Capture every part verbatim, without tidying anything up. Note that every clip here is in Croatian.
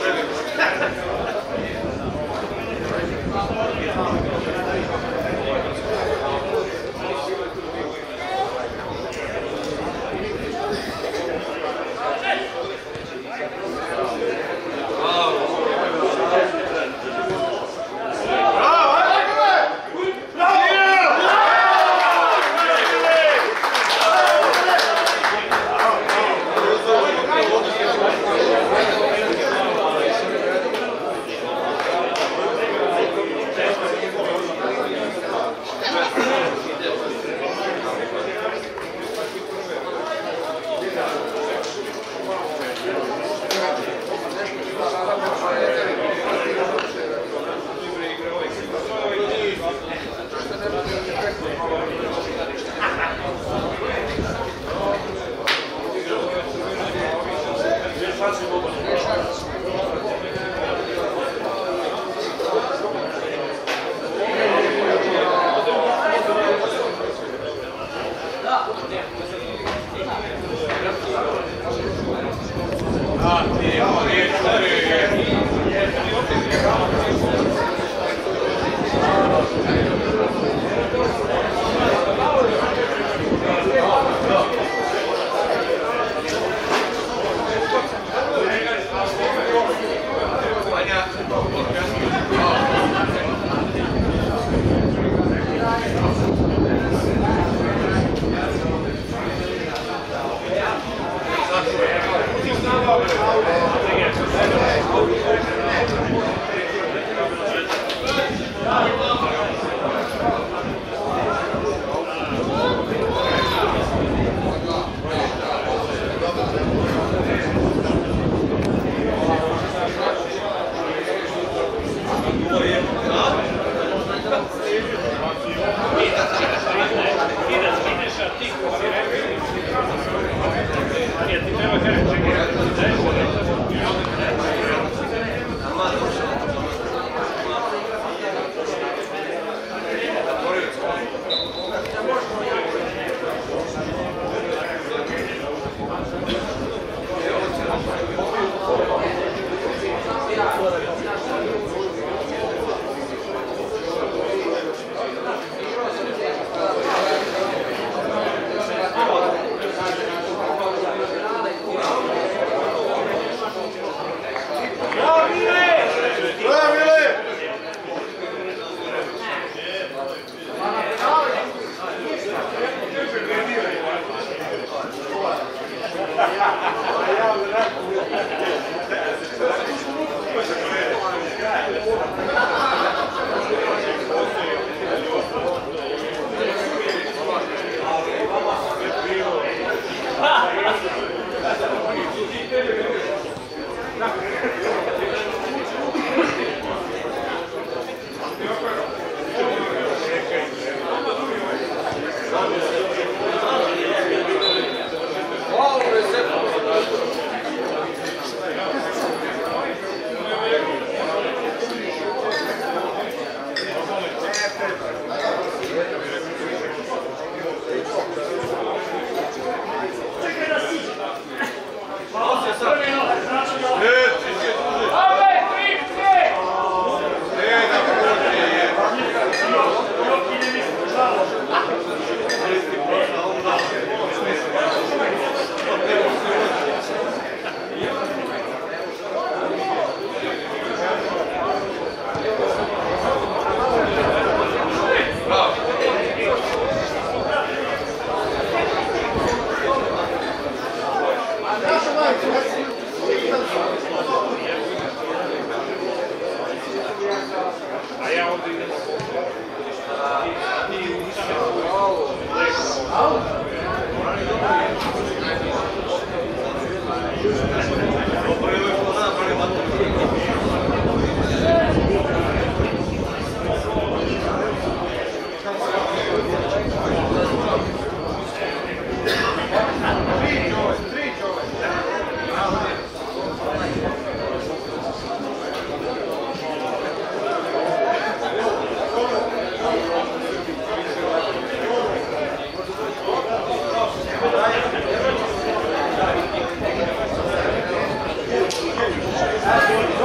Thank you.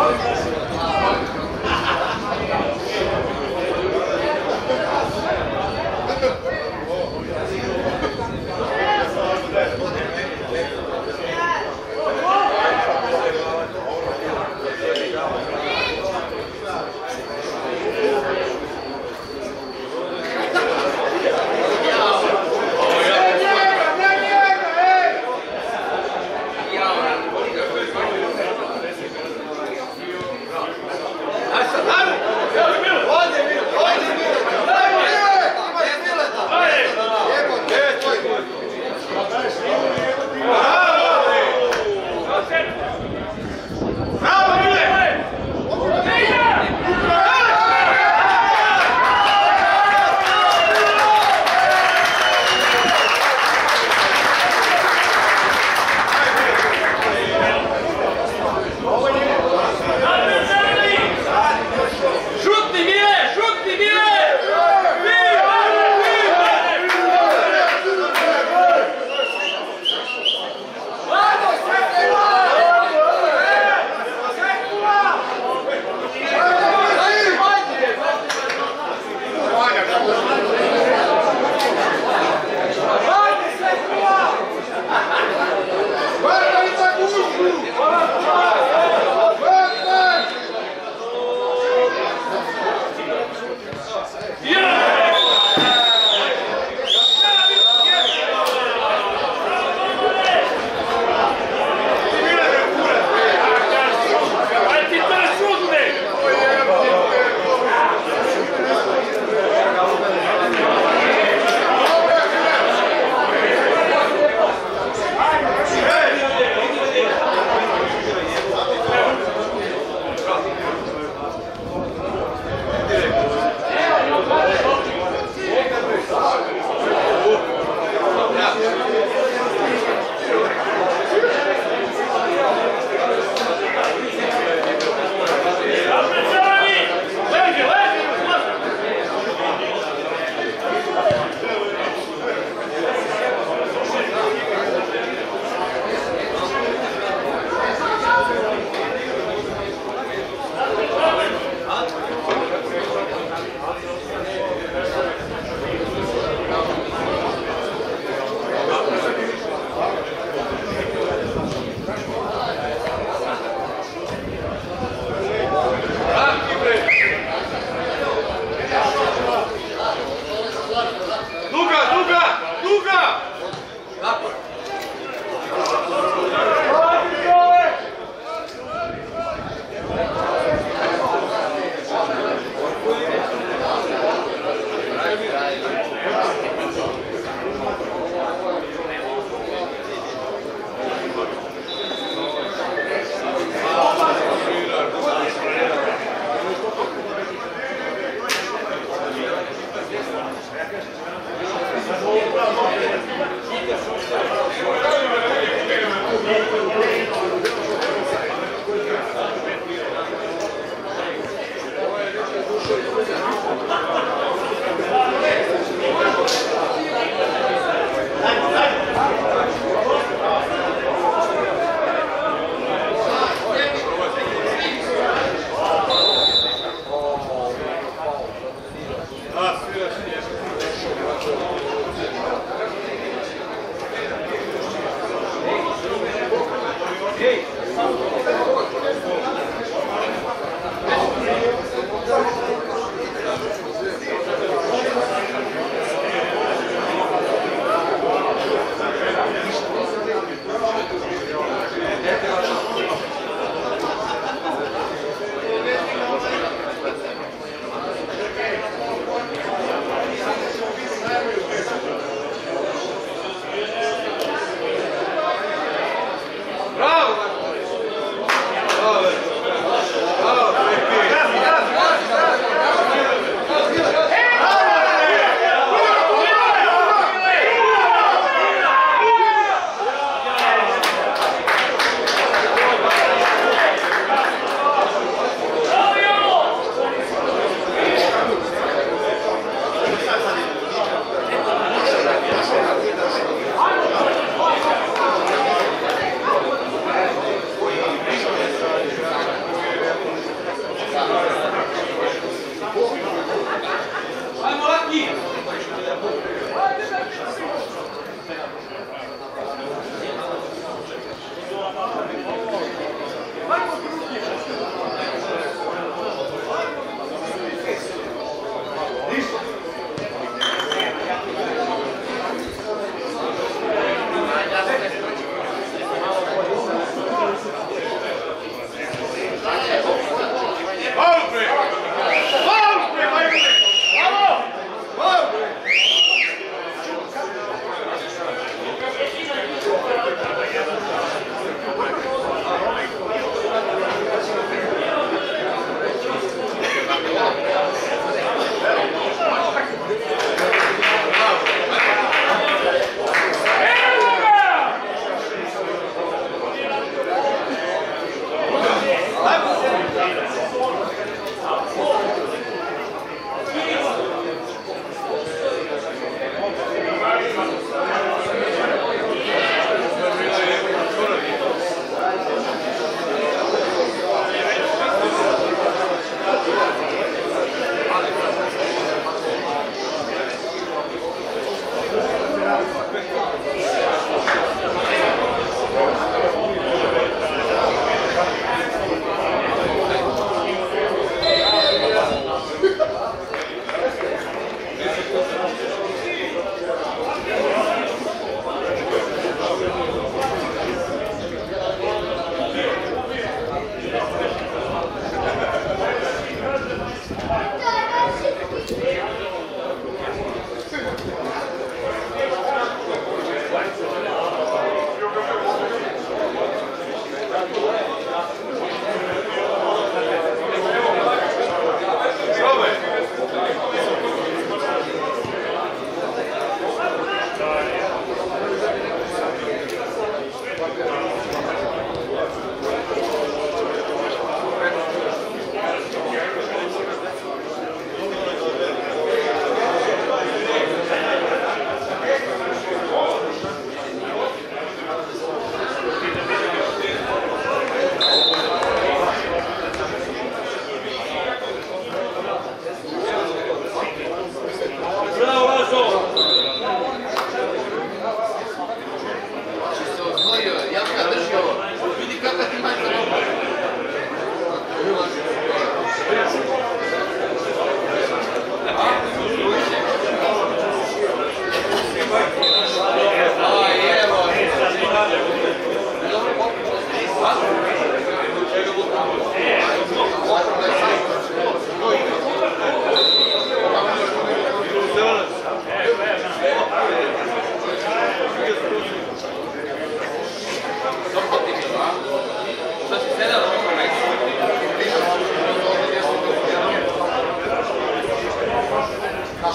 Thank you.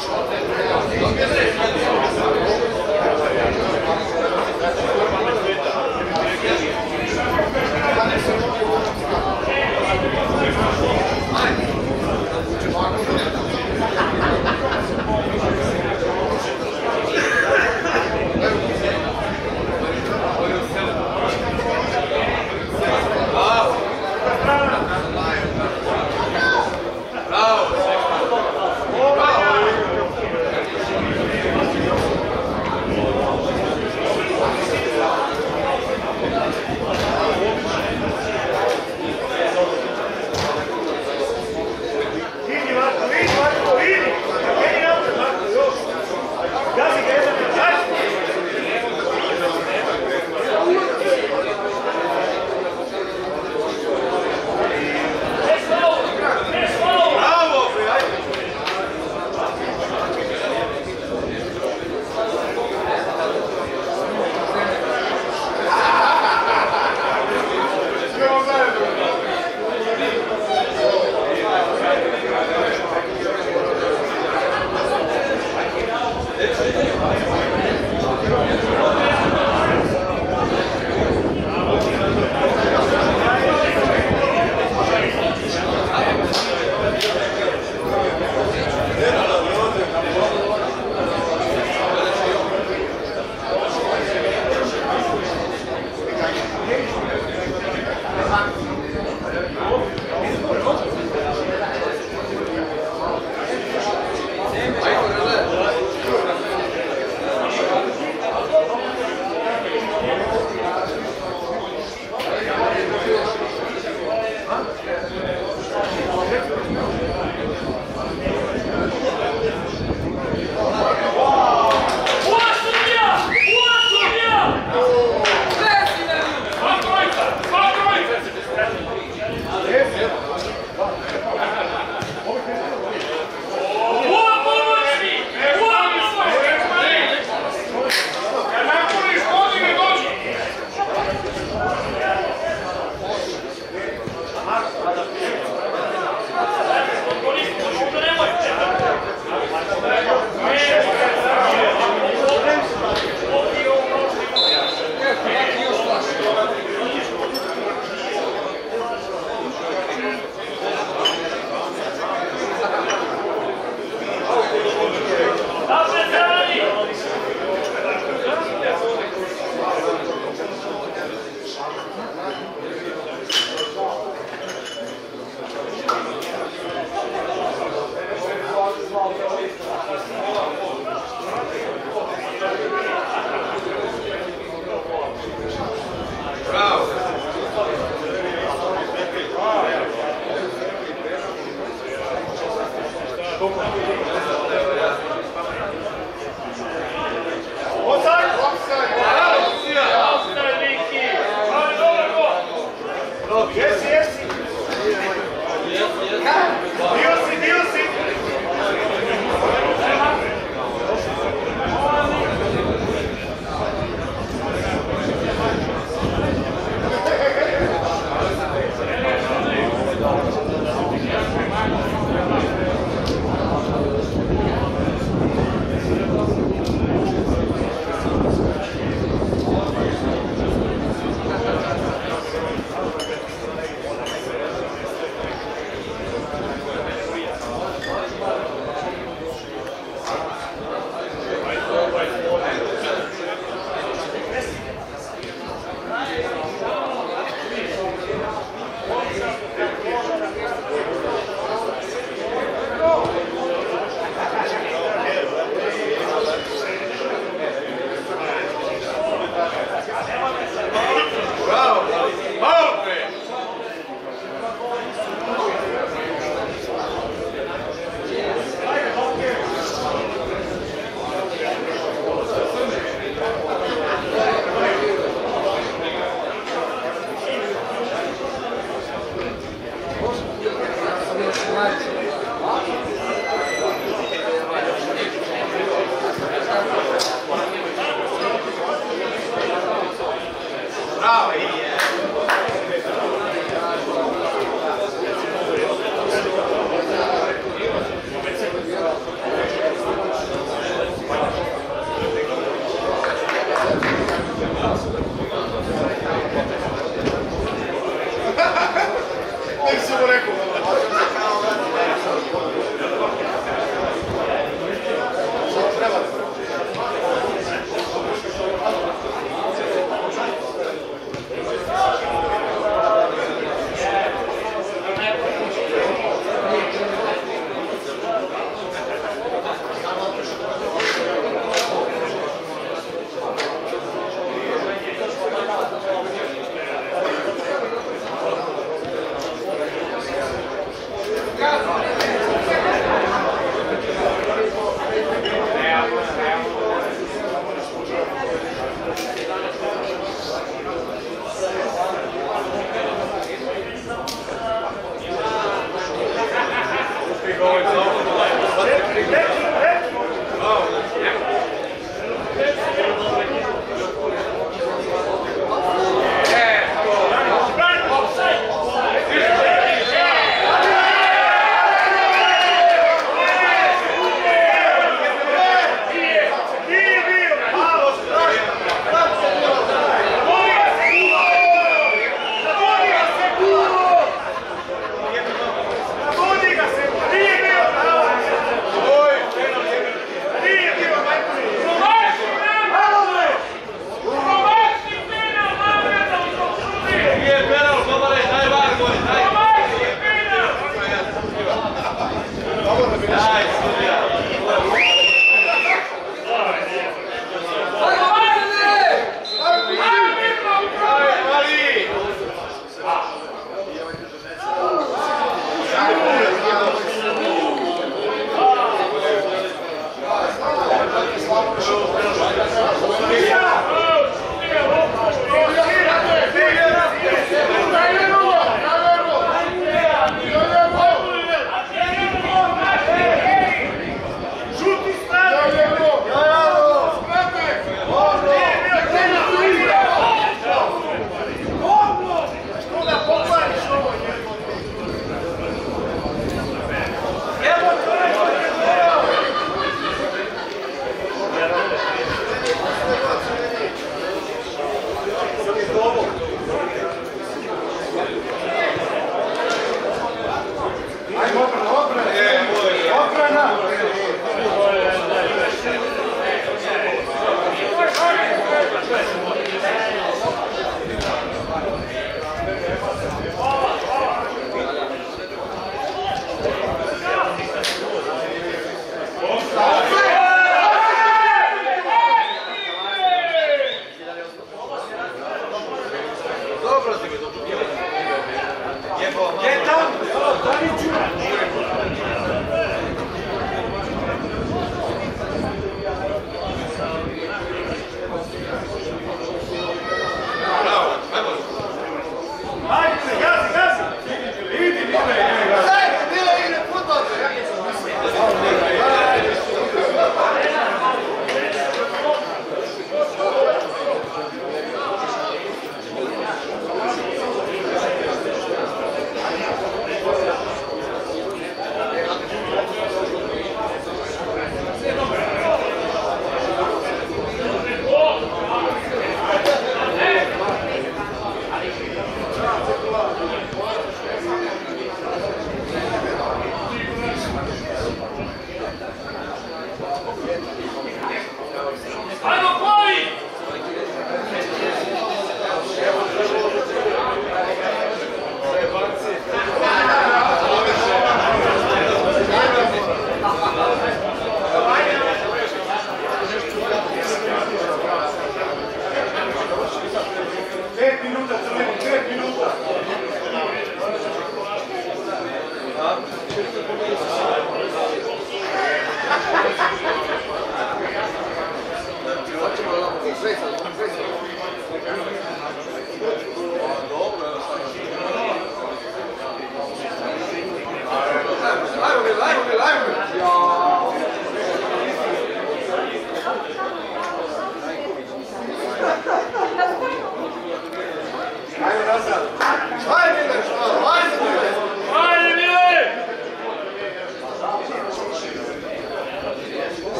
Thank you. Let's go.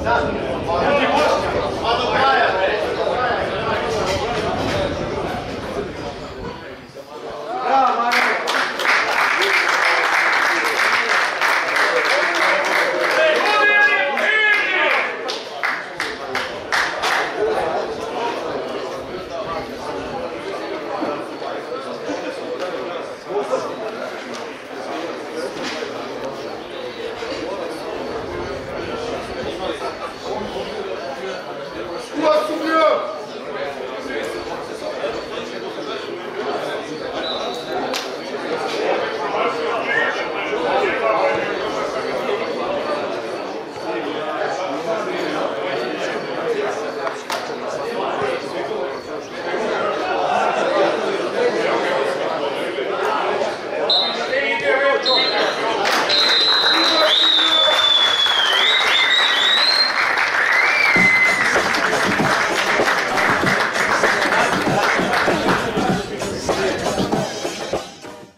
Esatto.